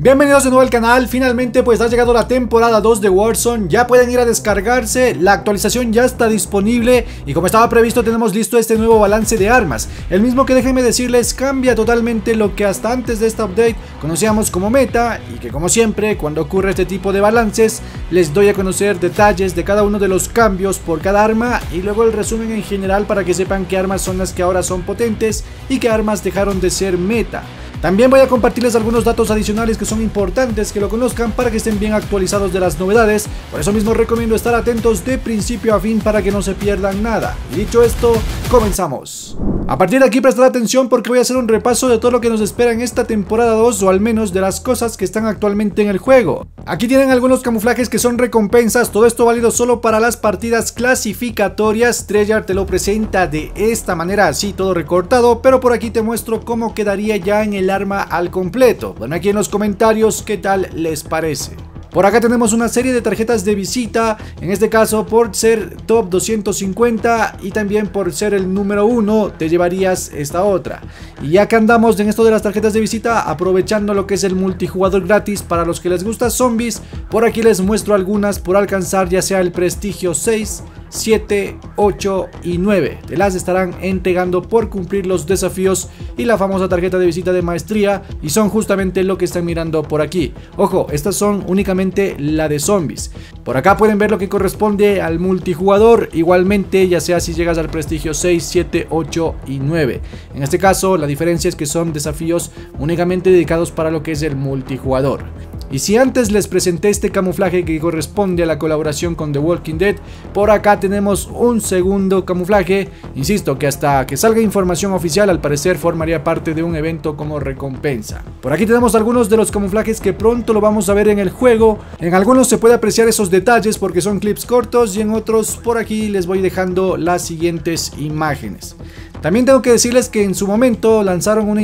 Bienvenidos de nuevo al canal. Finalmente pues ha llegado la temporada 2 de Warzone. Ya pueden ir a descargarse, la actualización ya está disponible y como estaba previsto tenemos listo este nuevo balance de armas. El mismo que déjenme decirles cambia totalmente lo que hasta antes de esta update conocíamos como meta y que como siempre cuando ocurre este tipo de balances les doy a conocer detalles de cada uno de los cambios por cada arma y luego el resumen en general para que sepan qué armas son las que ahora son potentes y qué armas dejaron de ser meta. También voy a compartirles algunos datos adicionales que son importantes que lo conozcan para que estén bien actualizados de las novedades. Por eso mismo recomiendo estar atentos de principio a fin para que no se pierdan nada. Y dicho esto, comenzamos. A partir de aquí prestar atención porque voy a hacer un repaso de todo lo que nos espera en esta temporada 2 o al menos de las cosas que están actualmente en el juego. Aquí tienen algunos camuflajes que son recompensas, todo esto válido solo para las partidas clasificatorias. Treyarch te lo presenta de esta manera, así todo recortado, pero por aquí te muestro cómo quedaría ya en el arma al completo. Ponme aquí en los comentarios qué tal les parece. Por acá tenemos una serie de tarjetas de visita, en este caso por ser top 250 y también por ser el número 1 te llevarías esta otra. Y ya que andamos en esto de las tarjetas de visita, aprovechando lo que es el multijugador gratis para los que les gusta zombies, por aquí les muestro algunas por alcanzar ya sea el prestigio 6, 7, 8 y 9. Te las estarán entregando por cumplir los desafíos y la famosa tarjeta de visita de maestría, y son justamente lo que están mirando por aquí. Ojo, estas son únicamente la de zombies. Por acá pueden ver lo que corresponde al multijugador, igualmente ya sea si llegas al prestigio 6, 7, 8 y 9. En este caso la diferencia es que son desafíos únicamente dedicados para lo que es el multijugador. Y si antes les presenté este camuflaje que corresponde a la colaboración con The Walking Dead, por acá tenemos un segundo camuflaje, insisto que hasta que salga información oficial al parecer formaría parte de un evento como recompensa. Por aquí tenemos algunos de los camuflajes que pronto lo vamos a ver en el juego, en algunos se puede apreciar esos detalles porque son clips cortos y en otros por aquí les voy dejando las siguientes imágenes. También tengo que decirles que en su momento lanzaron una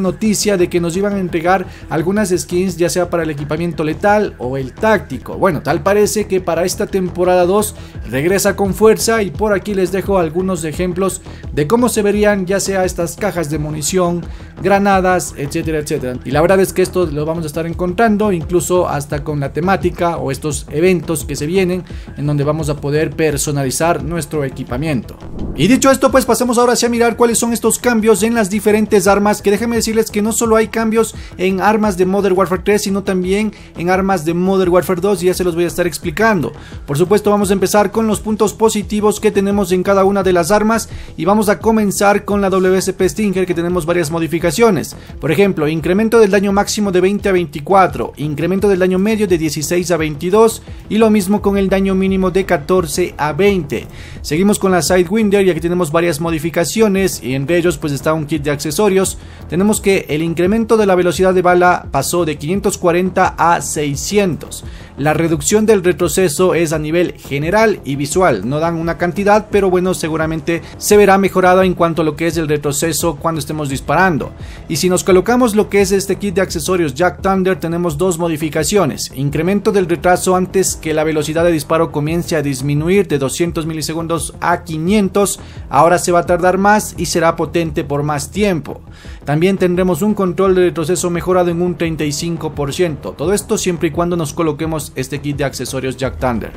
noticia de que nos iban a entregar algunas skins ya sea para el equipamiento letal o el táctico. Bueno, tal parece que para esta temporada 2 regresa con fuerza y por aquí les dejo algunos ejemplos de cómo se verían ya sea estas cajas de munición, granadas, etcétera, etcétera. Y la verdad es que esto lo vamos a estar encontrando incluso hasta con la temática o estos eventos que se vienen en donde vamos a poder personalizar nuestro equipamiento. Y dicho esto pues pasemos ahora sí a mirar cuáles son estos cambios en las diferentes armas, que déjenme decirles que no solo hay cambios en armas de Modern Warfare 3 sino también en armas de Modern Warfare 2 y ya se los voy a estar explicando. Por supuesto vamos a empezar con los puntos positivos que tenemos en cada una de las armas y vamos a comenzar con la WSP Stinger, que tenemos varias modificaciones. Por ejemplo, incremento del daño máximo de 20 a 24, incremento del daño medio de 16 a 22 y lo mismo con el daño mínimo de 14 a 20. Seguimos con la Sidewinder y aquí tenemos varias modificaciones y entre ellos pues está un kit de accesorios. Tenemos que el incremento de la velocidad de bala pasó de 540 a 600. La reducción del retroceso es a nivel general y visual, no dan una cantidad, pero bueno, seguramente se verá mejorada en cuanto a lo que es el retroceso cuando estemos disparando. Y si nos colocamos lo que es este kit de accesorios Jack Thunder, tenemos dos modificaciones: incremento del retraso antes que la velocidad de disparo comience a disminuir de 200 milisegundos a 500, ahora se va a tardar más y será potente por más tiempo. También tendremos un control de retroceso mejorado en un 35%, todo esto siempre y cuando nos coloquemos este kit de accesorios Jack Thunder.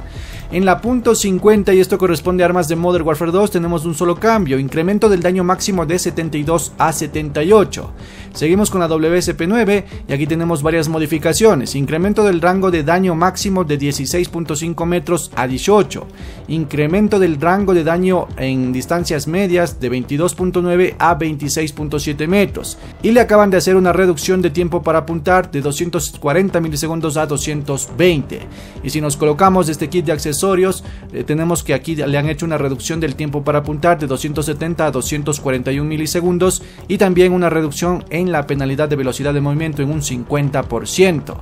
En la punto 50, y esto corresponde a armas de Modern Warfare 2, tenemos un solo cambio: incremento del daño máximo de 72 a 78. Seguimos con la WSP9 y aquí tenemos varias modificaciones: incremento del rango de daño máximo de 16.5 metros a 18, incremento del rango de daño en distancias medias de 22.9 a 26.7 metros y le acaban de hacer una reducción de tiempo para apuntar de 240 milisegundos a 220. Y si nos colocamos este kit de accesorios, tenemos que aquí le han hecho una reducción del tiempo para apuntar de 270 a 241 milisegundos y también una reducción en la penalidad de velocidad de movimiento en un 50%.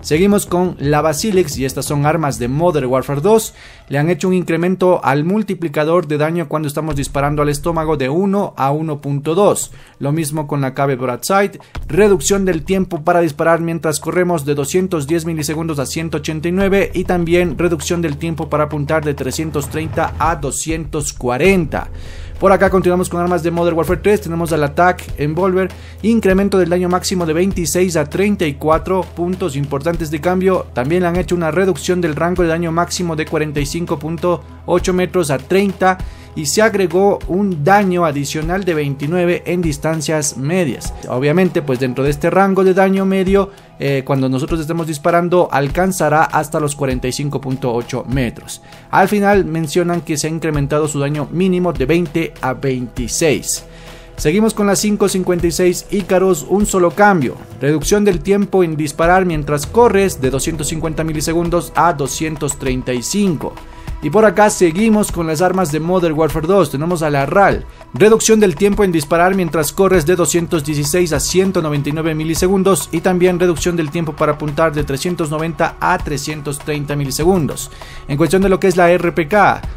Seguimos con la Basilex y estas son armas de Modern Warfare 2. Le han hecho un incremento al multiplicador de daño cuando estamos disparando al estómago de 1 a 1.2. Lo mismo con la Cabo Bradside, reducción del tiempo para disparar mientras corremos de 210 milisegundos a 189 y también reducción del tiempo para apuntar de 330 a 240. Por acá continuamos con armas de Modern Warfare 3, tenemos al ATAC Envolver, incremento del daño máximo de 26 a 34 puntos importantes de cambio. También le han hecho una reducción del rango de daño máximo de 45.8 metros a 30 y se agregó un daño adicional de 29 en distancias medias. Obviamente, pues dentro de este rango de daño medio, cuando nosotros estemos disparando, alcanzará hasta los 45.8 metros. Al final mencionan que se ha incrementado su daño mínimo de 20 a 26. Seguimos con las 556 Ícaros, un solo cambio, reducción del tiempo en disparar mientras corres de 250 milisegundos a 235. Y por acá seguimos con las armas de Modern Warfare 2, tenemos a la RAL, reducción del tiempo en disparar mientras corres de 216 a 199 milisegundos y también reducción del tiempo para apuntar de 390 a 330 milisegundos. En cuestión de lo que es la RPK,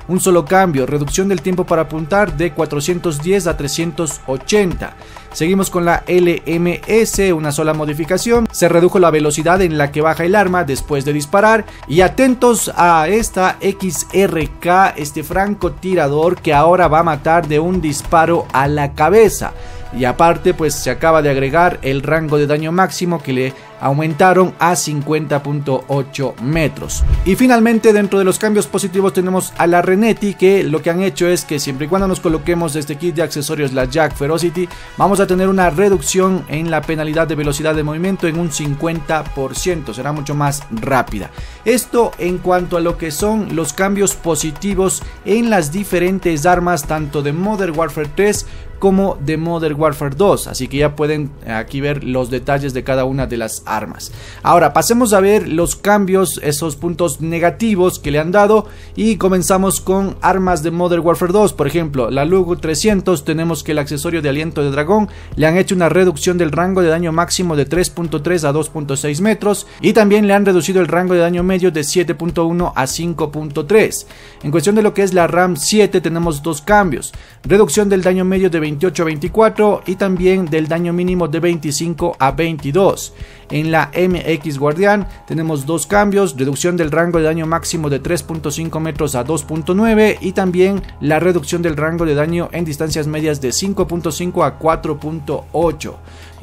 un solo cambio, reducción del tiempo para apuntar de 410 a 380. Seguimos con la LMS, una sola modificación, se redujo la velocidad en la que baja el arma después de disparar. Y atentos a esta XRK, este francotirador que ahora va a matar de un disparo a la cabeza. Y aparte, pues se acaba de agregar el rango de daño máximo que le aumentaron a 50.8 metros. Y finalmente, dentro de los cambios positivos, tenemos a la Renetti, que lo que han hecho es que siempre y cuando nos coloquemos este kit de accesorios, la Jack Ferocity, vamos a tener una reducción en la penalidad de velocidad de movimiento en un 50%, será mucho más rápida. Esto en cuanto a lo que son los cambios positivos en las diferentes armas, tanto de Modern Warfare 3 como de Modern Warfare 2, así que ya pueden aquí ver los detalles de cada una de las armas. Ahora pasemos a ver los cambios, esos puntos negativos que le han dado, y comenzamos con armas de Modern Warfare 2. Por ejemplo, la Lugo 300, tenemos que el accesorio de Aliento de Dragón le han hecho una reducción del rango de daño máximo de 3.3 a 2.6 metros y también le han reducido el rango de daño medio de 7.1 a 5.3. En cuestión de lo que es la RAM 7 tenemos dos cambios, reducción del daño medio de 28 a 24 y también del daño mínimo de 25 a 22. En la MX Guardián tenemos dos cambios, reducción del rango de daño máximo de 3.5 metros a 2.9 y también la reducción del rango de daño en distancias medias de 5.5 a 4.8.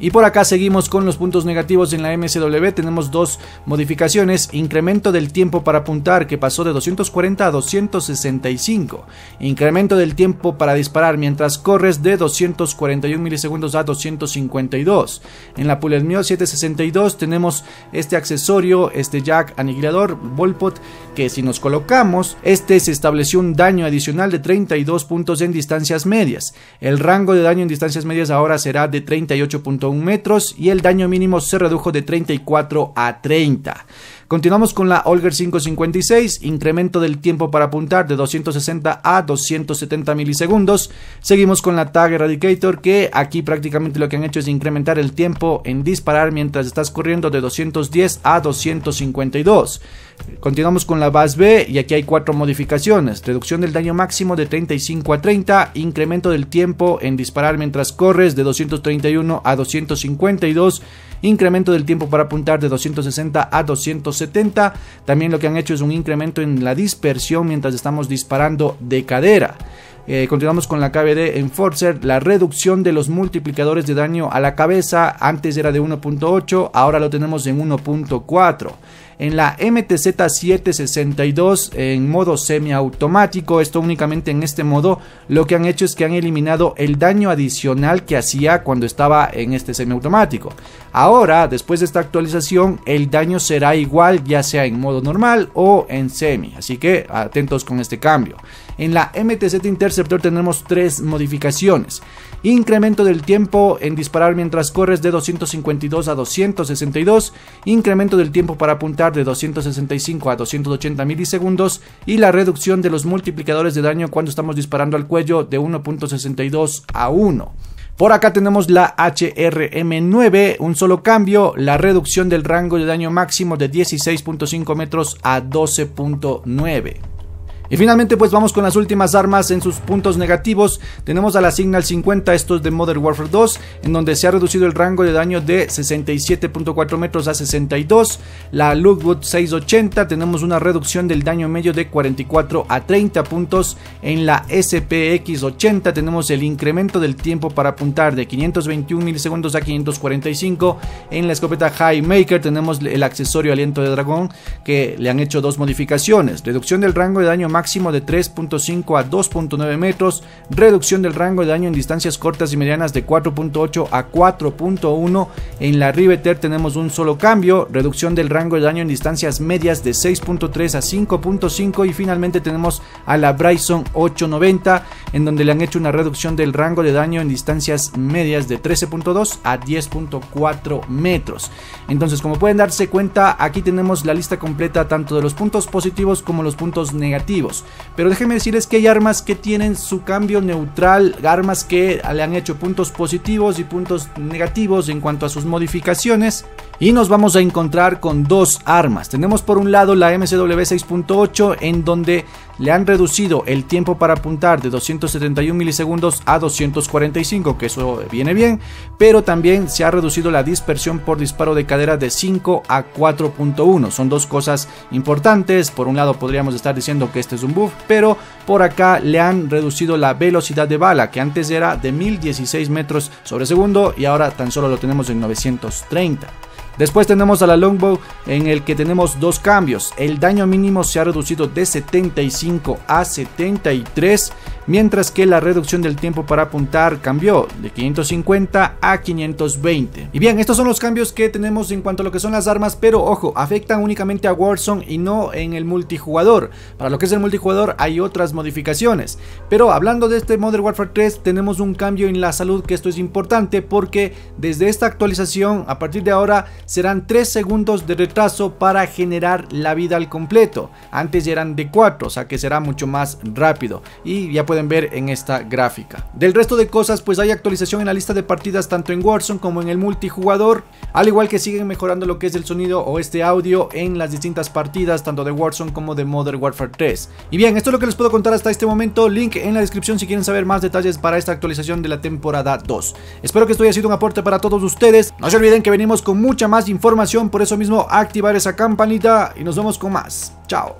Y por acá seguimos con los puntos negativos. En la MCW tenemos dos modificaciones, incremento del tiempo para apuntar que pasó de 240 a 265, incremento del tiempo para disparar mientras corres de 241 milisegundos a 252. En la Pulermio 762 tenemos este accesorio, este Jack Aniquilador Volpot, que si nos colocamos, este se estableció un daño adicional de 32 puntos en distancias medias. El rango de daño en distancias medias ahora será de 38.1 metros y el daño mínimo se redujo de 34 a 30. Continuamos con la Holger 5.56, incremento del tiempo para apuntar de 260 a 270 milisegundos. Seguimos con la Tag Eradicator, que aquí prácticamente lo que han hecho es incrementar el tiempo en disparar mientras estás corriendo de 210 a 252. Continuamos con la Bas B y aquí hay cuatro modificaciones, reducción del daño máximo de 35 a 30, incremento del tiempo en disparar mientras corres de 231 a 252, incremento del tiempo para apuntar de 260 a 270, también lo que han hecho es un incremento en la dispersión mientras estamos disparando de cadera. Continuamos con la KVD Enforcer, la reducción de los multiplicadores de daño a la cabeza, antes era de 1.8, ahora lo tenemos en 1.4. En la MTZ 762 en modo semiautomático, esto únicamente en este modo, lo que han hecho es que han eliminado el daño adicional que hacía cuando estaba en este semiautomático. Ahora, después de esta actualización, el daño será igual ya sea en modo normal o en semi, así que atentos con este cambio. En la MTZ Interceptor tenemos tres modificaciones, incremento del tiempo en disparar mientras corres de 252 a 262, incremento del tiempo para apuntar de 265 a 280 milisegundos y la reducción de los multiplicadores de daño cuando estamos disparando al cuello de 1.62 a 1. Por acá tenemos la HRM9, un solo cambio, la reducción del rango de daño máximo de 16.5 metros a 12.9. Y finalmente pues vamos con las últimas armas en sus puntos negativos. Tenemos a la Signal 50, esto es de Modern Warfare 2, en donde se ha reducido el rango de daño de 67.4 metros a 62. La Lugo 680, tenemos una reducción del daño medio de 44 a 30 puntos. En la SPX 80 tenemos el incremento del tiempo para apuntar de 521 milisegundos a 545. En la escopeta Highmaker tenemos el accesorio Aliento de Dragón, que le han hecho dos modificaciones: reducción del rango de daño máximo de 3.5 a 2.9 metros, reducción del rango de daño en distancias cortas y medianas de 4.8 a 4.1. En la Riveter tenemos un solo cambio: reducción del rango de daño en distancias medias de 6.3 a 5.5. y finalmente tenemos a la Bryson 890, en donde le han hecho una reducción del rango de daño en distancias medias de 13.2 a 10.4 metros. Entonces, como pueden darse cuenta, aquí tenemos la lista completa tanto de los puntos positivos como los puntos negativos. Pero déjenme decirles que hay armas que tienen su cambio neutral, armas que le han hecho puntos positivos y puntos negativos en cuanto a sus modificaciones. Y nos vamos a encontrar con dos armas. Tenemos por un lado la MCW 6.8, en donde le han reducido el tiempo para apuntar de 271 milisegundos a 245, que eso viene bien, pero también se ha reducido la dispersión por disparo de cadera de 5 a 4.1. Son dos cosas importantes. Por un lado podríamos estar diciendo que este es un buff, pero por acá le han reducido la velocidad de bala, que antes era de 1016 metros sobre segundo y ahora tan solo lo tenemos en 930. Después tenemos a la Longbow, en el que tenemos dos cambios: el daño mínimo se ha reducido de 75 a 73, mientras que la reducción del tiempo para apuntar cambió de 550 a 520. Y bien, estos son los cambios que tenemos en cuanto a lo que son las armas, pero ojo, afectan únicamente a Warzone y no en el multijugador. Para lo que es el multijugador hay otras modificaciones, pero hablando de este Modern Warfare 3 tenemos un cambio en la salud, que esto es importante porque desde esta actualización a partir de ahora serán 3 segundos de retraso para generar la vida al completo. Antes ya eran de 4, o sea que será mucho más rápido, y ya pueden ver en esta gráfica. Del resto de cosas, pues hay actualización en la lista de partidas tanto en Warzone como en el multijugador, al igual que siguen mejorando lo que es el sonido o este audio en las distintas partidas tanto de Warzone como de Modern Warfare 3. Y bien, esto es lo que les puedo contar hasta este momento. Link en la descripción si quieren saber más detalles para esta actualización de la temporada 2. Espero que esto haya sido un aporte para todos ustedes. No se olviden que venimos con mucha más información, por eso mismo activar esa campanita y nos vemos con más. Chao.